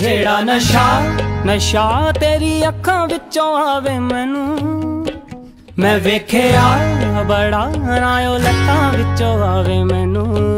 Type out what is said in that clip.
जेड़ा नशा नशा तेरी अखां विचों आवे मैनू, मैं वेख्या बड़ा रायो लत्तां विचों आवे मैनू।